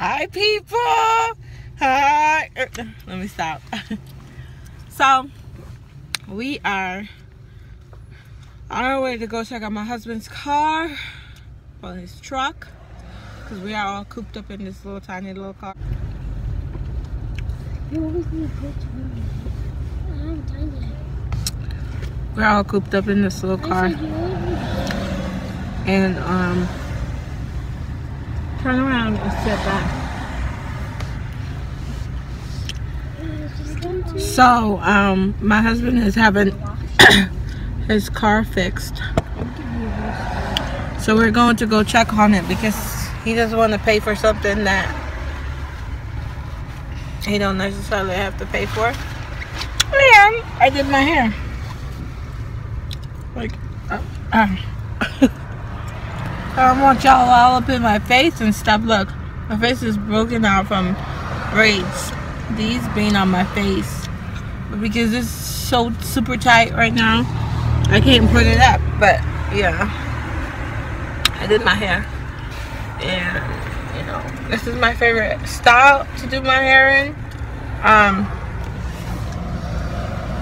Hi, people. Hi. Let me stop. So, we are on our way to go check out my husband's car, or his truck, because we are all cooped up in this little tiny little car. We're all cooped up in this little car. And, turn around and sit back. So, my husband is having his car fixed. So we're going to go check on it because he doesn't want to pay for something that he don't necessarily have to pay for. And I did my hair. Like, I don't want y'all all up in my face and stuff. Look, my face is broken out from braids. These being on my face. Because it's so super tight right now, I can't put it up. But, yeah. I did my hair. And, you know, this is my favorite style to do my hair in.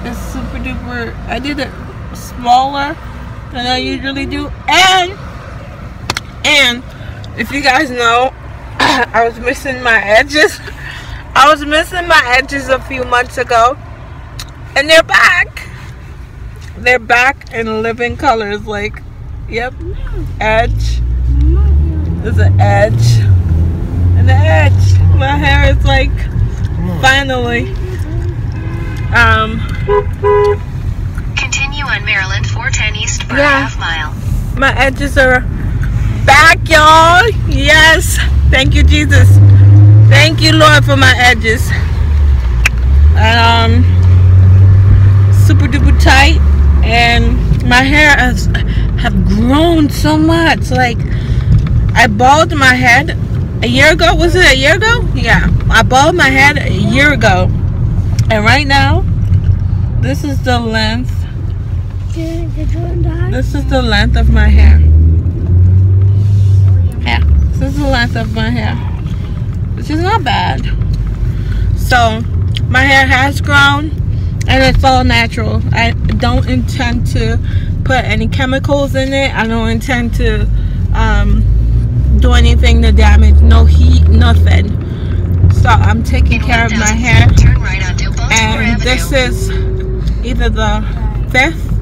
It's super duper. I did it smaller than I usually do. And if you guys know, I was missing my edges. I was missing my edges a few months ago. And they're back. They're back in living colors. Like, yep. Edge. There's an edge. And the edge. My hair is like, finally. Continue on Maryland 410 East for half mile. My edges are back, y'all. Yes, thank you, Jesus. Thank you, Lord, for my edges. Super duper tight, and my hair has grown so much. Like, I bald my head a year ago. Was it a year ago? Yeah, I bald my head a year ago, and right now this is the length. This is the length of my hair. This is the length of my hair, which is not bad. So my hair has grown, and it's all natural. I don't intend to put any chemicals in it. I don't intend to do anything to damage, no heat, nothing. So I'm taking care of my hair. And this is either the 5th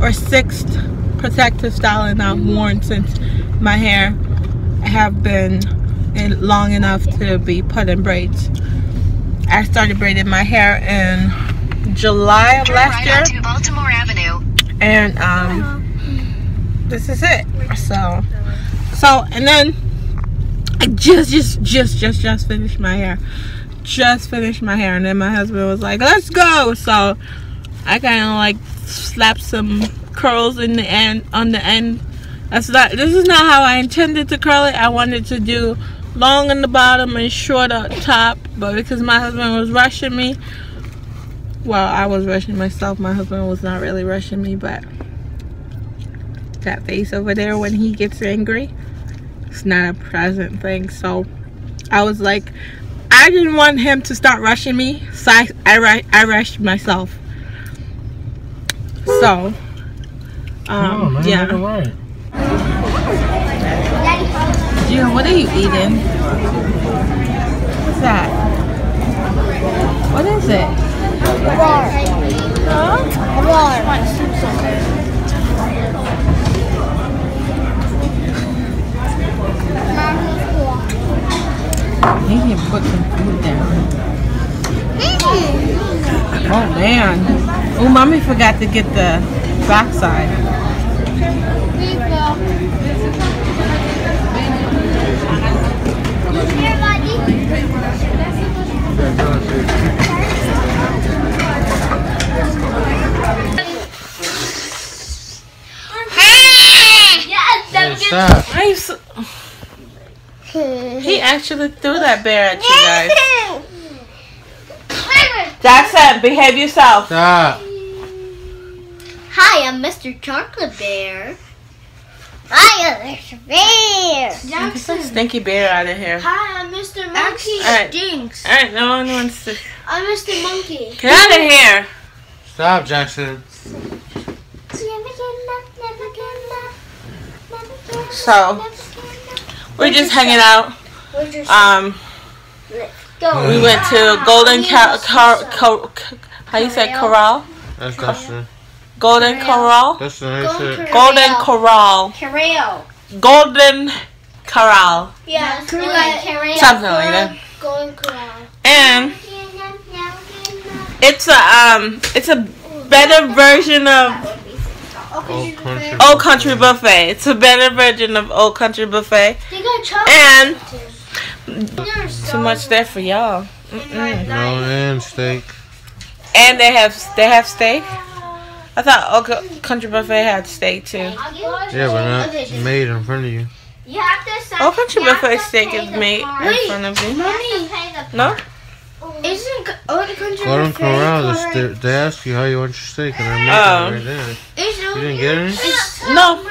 or 6th protective styling I've worn since my hair have been long enough to be put in braids. I started braiding my hair in July of last year. Baltimore Avenue. And this is it. So and then I just finished my hair. And then my husband was like, "Let's go." So I kind of like slapped some curls in the end That's not. This is not how I intended to curl it. I wanted to do long in the bottom and short up top, but because my husband was rushing me, well, I was rushing myself. My husband was not really rushing me, but that face over there when he gets angry, it's not a present thing. So I was like, I didn't want him to start rushing me, so I rushed myself. So yeah. Gio, what are you eating? What's that? What is it? Roar. Huh? Roar. He can put some food down. Oh man. Oh, mommy forgot to get the backside. So, he actually threw that bear at you guys. Jaxson, behave yourself. Stop. Hi, I'm Mr. Chocolate Bear. Fire, bear. Jaxson. Stinky bear out of here. Hi, I'm Mr. Monkey. Right. Stinks. All right, no one wants to. I'm Mr. Monkey. Get out of here. Stop, Jaxson. So, we're just hanging out. We went to Golden Corral. That's Jaxson. Golden Corral. Golden Corral. Golden Corral. Yeah, something like that. Golden Corral. And it's a better version of Old Country Buffet. It's a better version of Old Country Buffet. And too much there for y'all. No, and steak. And they have steak. I thought Old Country Buffet had steak too. Yeah, but not made in front of you. Old Country Buffet steak is made in front of you. No? Isn't Old Country Golden Corral? They ask you how you want your steak, and I'm making it right there. You didn't get any? No.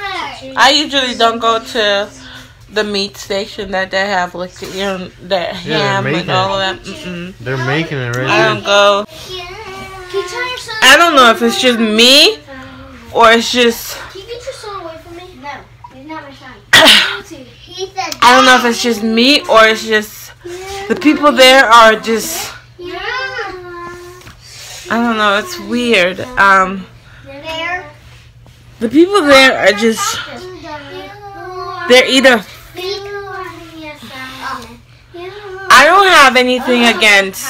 I usually don't go to the meat station that they have, like the, you know, that ham and all of that. They're making it right there. I don't go. I don't know if it's just me or it's just. Can you get your son away from me? No, he's not my son. I don't know if it's just me or it's just the people there are just. I don't know. It's weird. The people there are just. They're either. I don't have anything against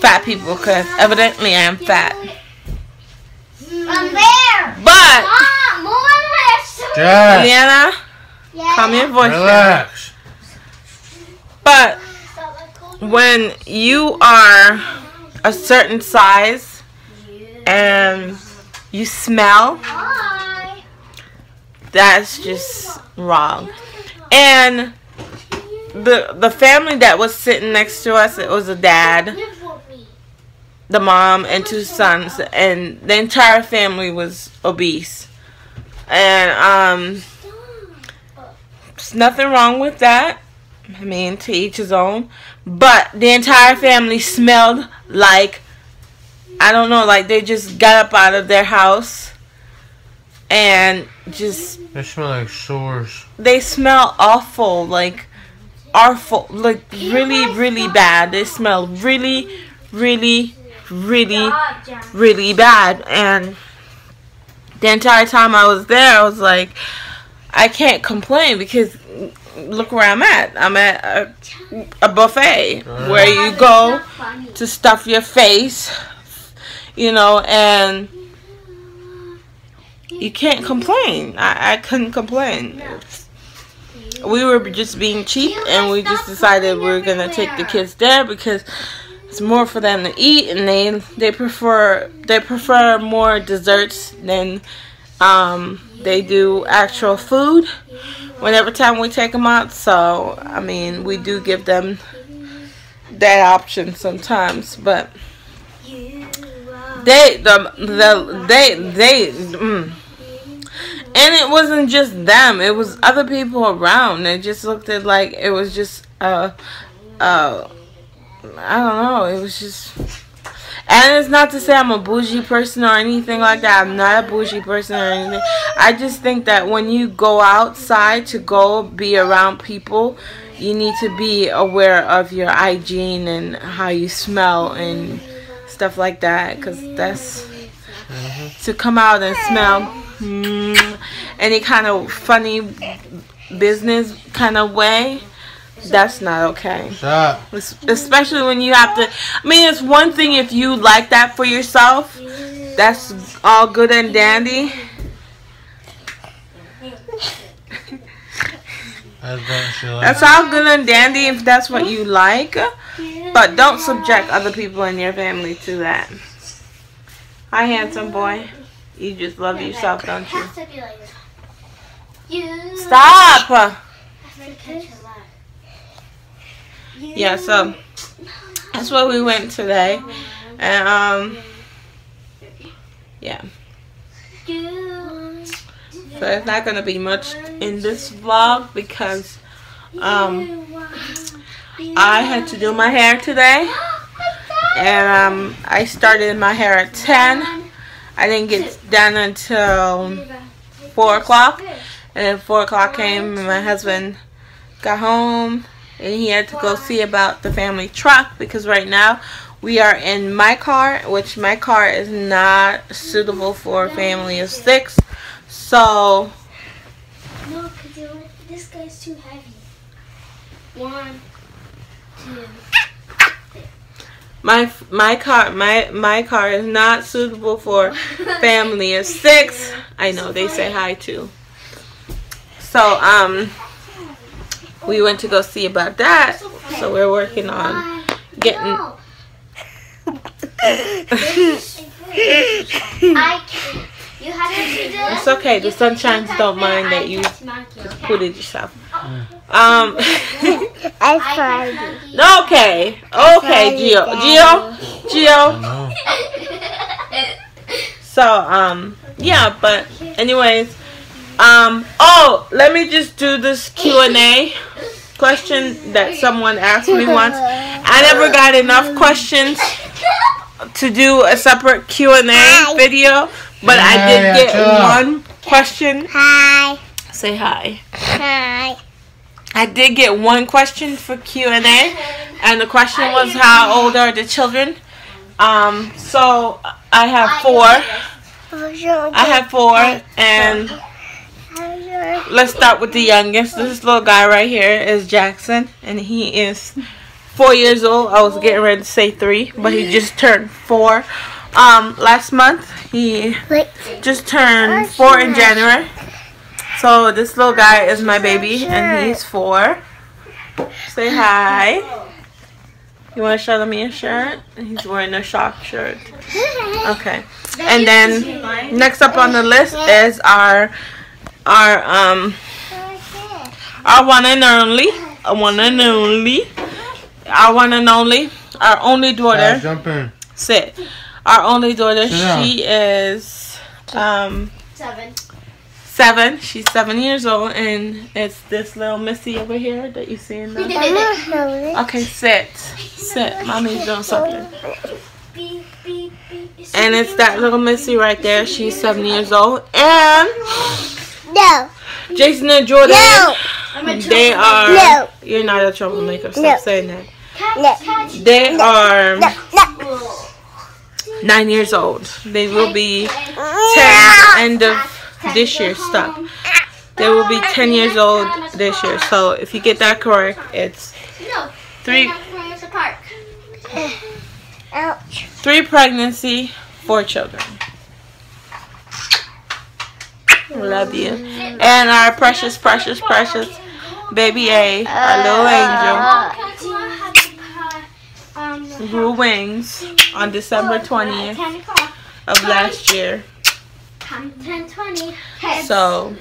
fat people because evidently I am fat. But. Leanna, calm your voice down. But when you are a certain size and you smell, that's just wrong. And the family that was sitting next to us, it was a dad, the mom, and two sons, and the entire family was obese. And there's nothing wrong with that. I mean, to each his own. But the entire family smelled like, I don't know, like they just got up out of their house and just. They smell like sores. They smell awful, like awful, like really, really bad. They smell really, really, really, really bad. And the entire time I was there, I was like, I can't complain because look where I'm at. I'm at a buffet where you go to stuff your face, you know, and you can't complain. I couldn't complain. We were just being cheap, and we just decided we were going to take the kids there because it's more for them to eat, and they prefer more desserts than they do actual food whenever time we take them out. So I mean, we do give them that option sometimes, but they and it wasn't just them, it was other people around. They just looked at, like, it was just I don't know, it was just. And it's not to say I'm a bougie person or anything like that. I'm not a bougie person or anything. I just think that when you go outside to go be around people, you need to be aware of your hygiene and how you smell and stuff like that. Because that's. To come out and smell any kind of funny business kind of way. That's not okay. Especially when you have to. I mean, it's one thing if you like that for yourself. That's all good and dandy. That's all good and dandy if that's what you like. But don't subject other people in your family to that. Hi, handsome boy. You just love yourself, don't you? Stop! Yeah, so that's where we went today, and yeah, So it's not going to be much in this vlog because I had to do my hair today. And I started my hair at 10. I didn't get done until 4 o'clock. And then 4 o'clock came and my husband got home. And he had to go see about the family truck because right now we are in my car, which my car is not suitable for a family of 6. So no, because this guy's too heavy. 1, 2, 3. My car is not suitable for family of 6. I know they say hi too. So we went to go see about that. So we're working on getting. It's okay. The sunshines don't mind that you just put it yourself. I tried it. Okay. Okay, Gio. So yeah. But anyways. Oh, let me just do this Q&A question that someone asked me once. I never got enough questions to do a separate Q&A video, but I did get one question. Hi. Say hi. Hi. I did get one question for Q&A, and the question was, how old are the children? So I have 4. I have 4, and... let's start with the youngest. This little guy right here is Jaxson, and he is 4 years old. I was getting ready to say 3, but he just turned 4. Last month, he just turned 4 in January. So this little guy is my baby, and he's 4. Say hi. You want to show them your shirt? He's wearing a shock shirt. Okay. And then next up on the list is our one and only, our only daughter. Sit. Our only daughter. She is 7. She's 7 years old, and it's this little Missy over here that you see in the. Okay, sit. Sit. Mommy's doing something. And it's that little Missy right there. She's 7 years old, and. No. Jaxson and Jordan. No. They are. No. You're not a troublemaker. Stop saying that. No. They are 9 years old. They will be 10 end of this year. Stop. They will be 10 years old this year. So if you get that correct, it's 3 pregnancy, 4 children. Love you. And our precious, precious, precious baby A, our little angel, grew wings on December 20th of last year. So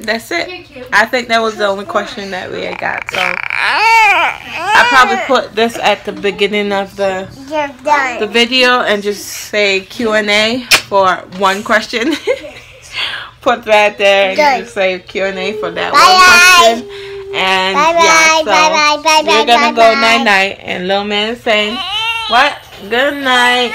that's it. I think that was the only question that we had got. So I probably put this at the beginning of the video and just say Q&A for one question. Put that there and you just say Q&A for that one question. And we're gonna go night night. And little man is saying, what? Good night.